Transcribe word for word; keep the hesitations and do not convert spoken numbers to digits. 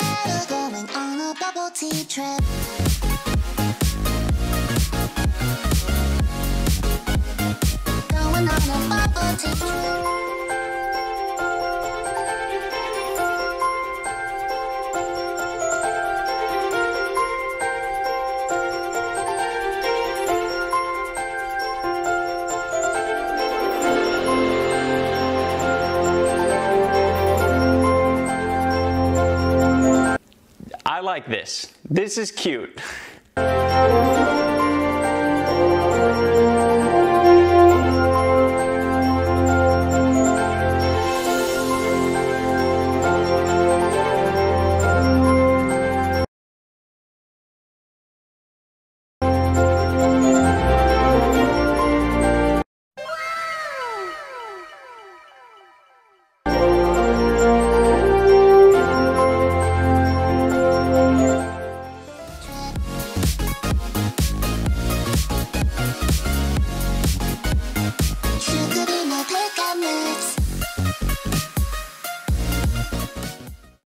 better, going on a bubble tea trip. I like this. This is cute.